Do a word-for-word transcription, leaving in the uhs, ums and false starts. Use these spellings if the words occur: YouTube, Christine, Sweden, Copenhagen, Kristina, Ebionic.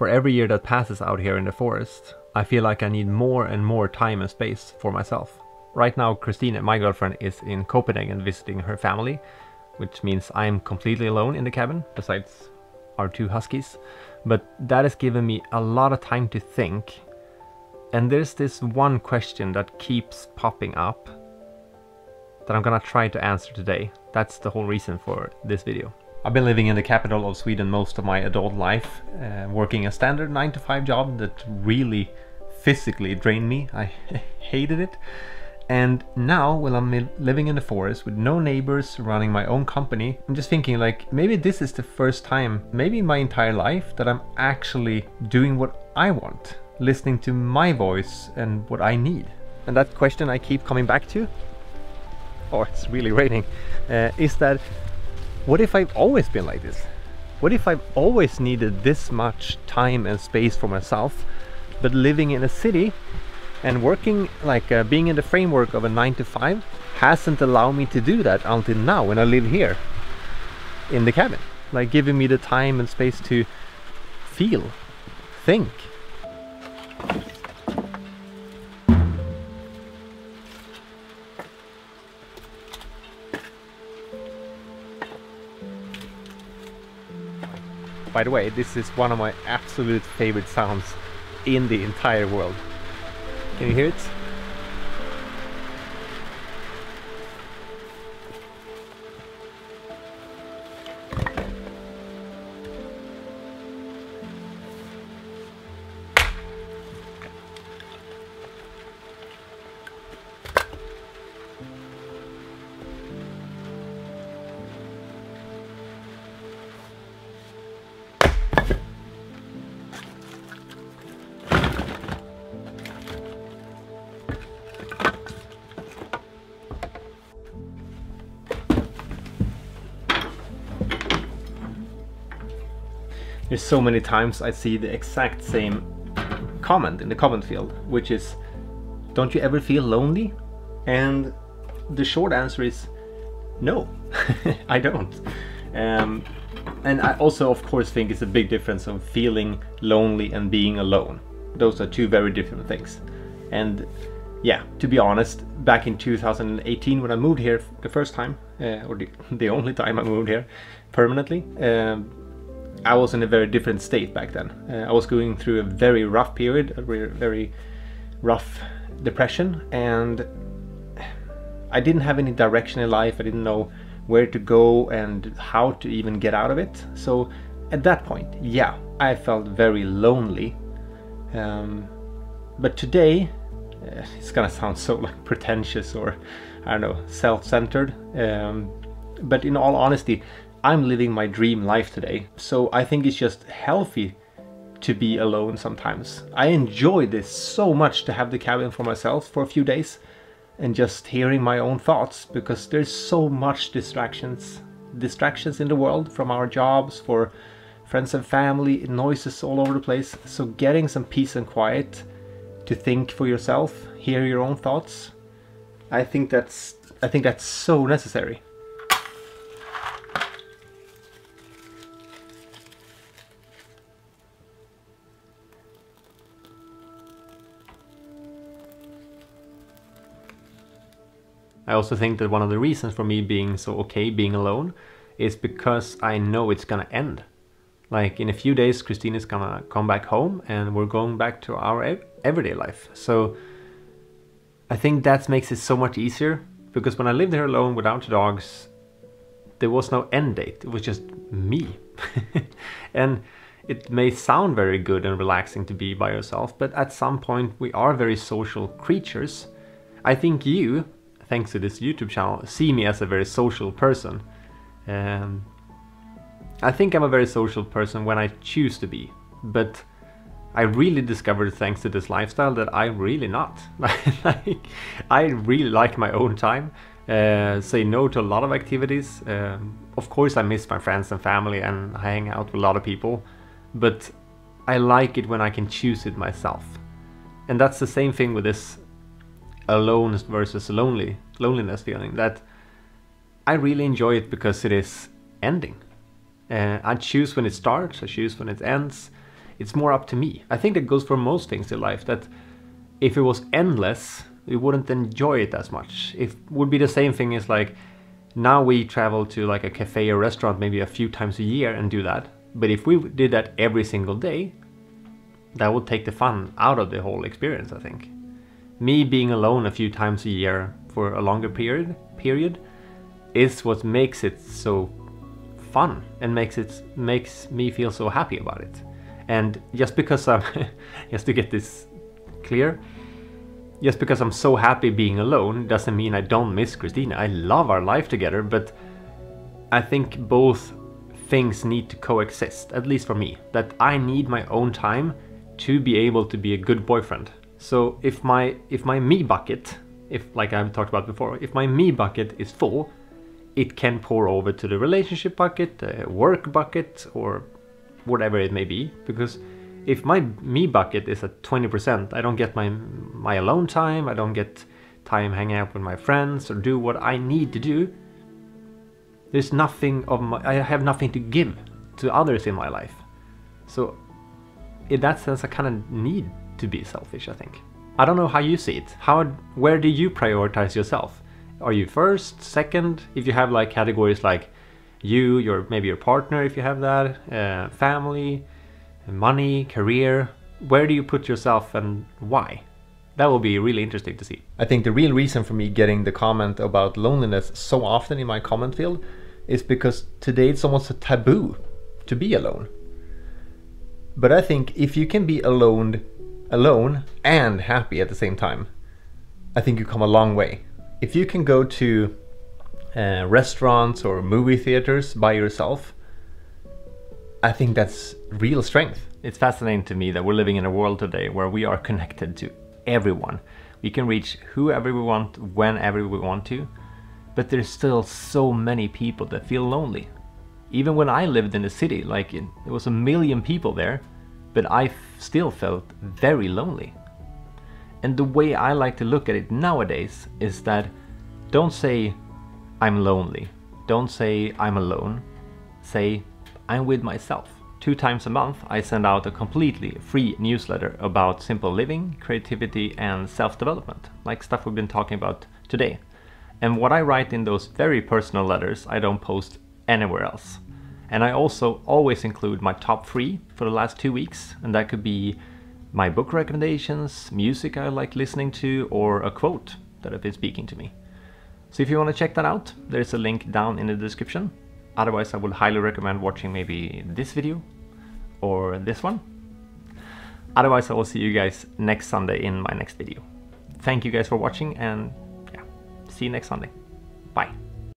For every year that passes out here in the forest, I feel like I need more and more time and space for myself. Right now, Kristina, my girlfriend, is in Copenhagen visiting her family, which means I'm completely alone in the cabin, besides our two huskies. But that has given me a lot of time to think. And there's this one question that keeps popping up that I'm gonna try to answer today. That's the whole reason for this video. I've been living in the capital of Sweden most of my adult life, uh, working a standard nine to five job that really physically drained me. I hated it. And now, while I'm living in the forest with no neighbors, running my own company, I'm just thinking like, maybe this is the first time, maybe in my entire life, that I'm actually doing what I want, listening to my voice and what I need. And that question I keep coming back to, oh, it's really raining, uh, is that, what if I've always been like this? What if I've always needed this much time and space for myself, but living in a city and working, like uh, being in the framework of a nine to five hasn't allowed me to do that until now when I live here in the cabin. Like giving me the time and space to feel, think. By the way, this is one of my absolute favorite sounds in the entire world. Can you hear it? There's so many times I see the exact same comment in the comment field, which is, don't you ever feel lonely? And the short answer is no, I don't. Um, and I also, of course, think it's a big difference of feeling lonely and being alone. Those are two very different things. And yeah, to be honest, back in two thousand eighteen when I moved here the first time, uh, or the, the only time I moved here permanently, um, I was in a very different state back then. Uh, I was going through a very rough period, a very rough depression, and I didn't have any direction in life. I didn't know where to go and how to even get out of it. So at that point, yeah, I felt very lonely. Um, but today, uh, it's gonna sound so like pretentious or, I don't know, self-centered. Um, but in all honesty, I'm living my dream life today, so I think it's just healthy to be alone sometimes. I enjoy this so much, to have the cabin for myself for a few days and just hearing my own thoughts, because there's so much distractions distractions in the world, from our jobs, for friends and family, noises all over the place. So getting some peace and quiet to think for yourself, hear your own thoughts, I think that's I think that's so necessary. I also think that one of the reasons for me being so okay being alone is because I know it's gonna end. Like in a few days, Christine is gonna come back home and we're going back to our ev everyday life. So I think that makes it so much easier, because when I lived here alone without the dogs, there was no end date. It was just me. And it may sound very good and relaxing to be by yourself, but at some point we are very social creatures. I think you, thanks to this YouTube channel, see me as a very social person. Um, I think I'm a very social person when I choose to be, but I really discovered, thanks to this lifestyle, that I'm really not. Like, I really like my own time, uh, say no to a lot of activities. Um, of course I miss my friends and family and I hang out with a lot of people, but I like it when I can choose it myself. And that's the same thing with this alone versus lonely loneliness feeling, that I really enjoy it because it is ending. Uh, I choose when it starts, I choose when it ends. It's more up to me. I think that goes for most things in life, that if it was endless, we wouldn't enjoy it as much. It would be the same thing as like, now we travel to like a cafe or restaurant maybe a few times a year and do that. But if we did that every single day, that would take the fun out of the whole experience, I think. Me being alone a few times a year for a longer period period is what makes it so fun and makes it makes me feel so happy about it. And just because I'm just to get this clear, just because I'm so happy being alone doesn't mean I don't miss Kristina. I love our life together, but I think both things need to coexist, at least for me, that I need my own time to be able to be a good boyfriend. So if my if my me bucket, if like I've talked about before, if my me bucket is full, it can pour over to the relationship bucket, the work bucket, or whatever it may be. Because if my me bucket is at twenty percent, I don't get my my alone time, I don't get time hanging out with my friends or do what I need to do. There's nothing of my, I have nothing to give to others in my life. So in that sense, I kind of need to be selfish, I think. I don't know how you see it. How, where do you prioritize yourself? Are you first, second? If you have like categories like you, your maybe your partner, if you have that, uh, family, money, career, where do you put yourself and why? That will be really interesting to see. I think the real reason for me getting the comment about loneliness so often in my comment field is because today it's almost a taboo to be alone. But I think if you can be alone, alone and happy at the same time, I think you come a long way. If you can go to uh, restaurants or movie theaters by yourself, I think that's real strength. It's fascinating to me that we're living in a world today where we are connected to everyone. We can reach whoever we want, whenever we want to, but there's still so many people that feel lonely. Even when I lived in the city, like in, there was a million people there, but I still felt very lonely. And the way I like to look at it nowadays is that don't say I'm lonely, don't say I'm alone, say I'm with myself. Two times a month I send out a completely free newsletter about simple living, creativity and self-development, like stuff we've been talking about today. And what I write in those very personal letters I don't post anywhere else. And I also always include my top three for the last two weeks, and that could be my book recommendations, music I like listening to, or a quote that has been speaking to me. So if you want to check that out, there's a link down in the description. Otherwise I would highly recommend watching maybe this video or this one. Otherwise I will see you guys next Sunday in my next video. Thank you guys for watching, and yeah, see you next Sunday. Bye.